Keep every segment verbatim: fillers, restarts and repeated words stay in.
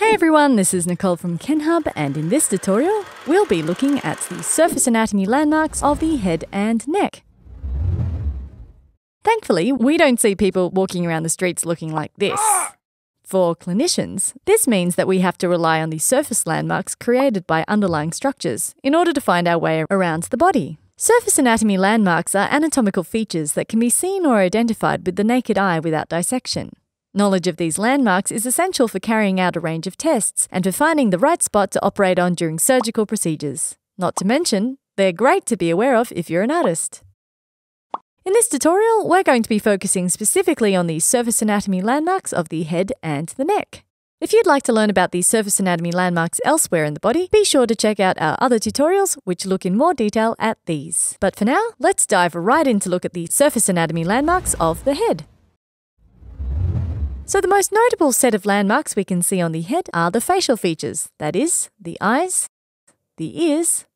Hey everyone, this is Nicole from KenHub, and in this tutorial, we'll be looking at the surface anatomy landmarks of the head and neck. Thankfully, we don't see people walking around the streets looking like this. For clinicians, this means that we have to rely on the surface landmarks created by underlying structures in order to find our way around the body. Surface anatomy landmarks are anatomical features that can be seen or identified with the naked eye without dissection. Knowledge of these landmarks is essential for carrying out a range of tests and for finding the right spot to operate on during surgical procedures. Not to mention, they're great to be aware of if you're an artist. In this tutorial, we're going to be focusing specifically on the surface anatomy landmarks of the head and the neck. If you'd like to learn about these surface anatomy landmarks elsewhere in the body, be sure to check out our other tutorials, which look in more detail at these. But for now, let's dive right in to look at the surface anatomy landmarks of the head. So the most notable set of landmarks we can see on the head are the facial features, that is, the eyes, the ears,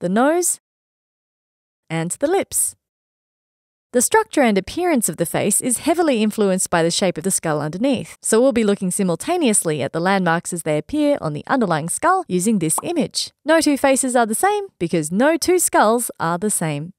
the nose, and the lips. The structure and appearance of the face is heavily influenced by the shape of the skull underneath, so we'll be looking simultaneously at the landmarks as they appear on the underlying skull using this image. No two faces are the same because no two skulls are the same.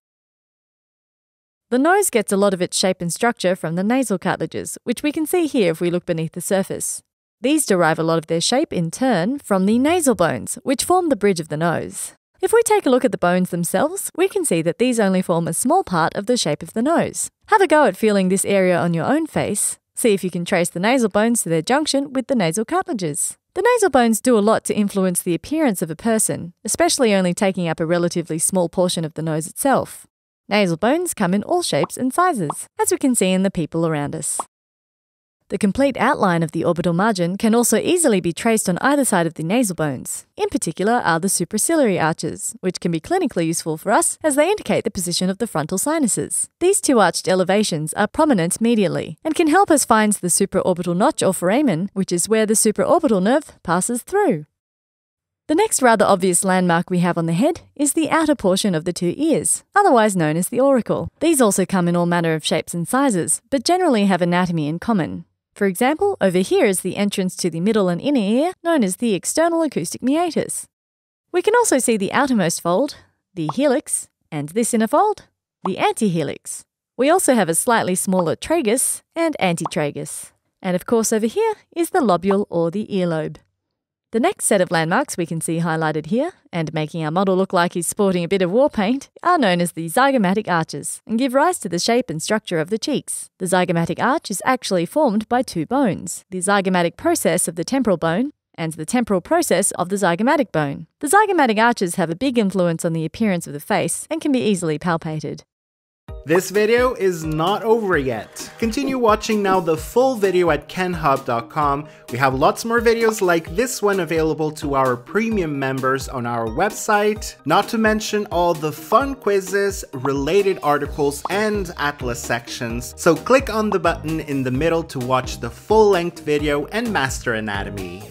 The nose gets a lot of its shape and structure from the nasal cartilages, which we can see here if we look beneath the surface. These derive a lot of their shape, in turn, from the nasal bones, which form the bridge of the nose. If we take a look at the bones themselves, we can see that these only form a small part of the shape of the nose. Have a go at feeling this area on your own face. See if you can trace the nasal bones to their junction with the nasal cartilages. The nasal bones do a lot to influence the appearance of a person, especially only taking up a relatively small portion of the nose itself. Nasal bones come in all shapes and sizes, as we can see in the people around us. The complete outline of the orbital margin can also easily be traced on either side of the nasal bones. In particular are the supraciliary arches, which can be clinically useful for us as they indicate the position of the frontal sinuses. These two arched elevations are prominent medially and can help us find the supraorbital notch or foramen, which is where the supraorbital nerve passes through. The next rather obvious landmark we have on the head is the outer portion of the two ears, otherwise known as the auricle. These also come in all manner of shapes and sizes, but generally have anatomy in common. For example, over here is the entrance to the middle and inner ear, known as the external acoustic meatus. We can also see the outermost fold, the helix, and this inner fold, the antihelix. We also have a slightly smaller tragus and antitragus. And of course over here is the lobule or the earlobe. The next set of landmarks we can see highlighted here, and making our model look like he's sporting a bit of war paint, are known as the zygomatic arches and give rise to the shape and structure of the cheeks. The zygomatic arch is actually formed by two bones, the zygomatic process of the temporal bone and the temporal process of the zygomatic bone. The zygomatic arches have a big influence on the appearance of the face and can be easily palpated. This video is not over yet. Continue watching now the full video at kenhub dot com. We have lots more videos like this one available to our premium members on our website, not to mention all the fun quizzes, related articles, and atlas sections. So click on the button in the middle to watch the full-length video and master anatomy.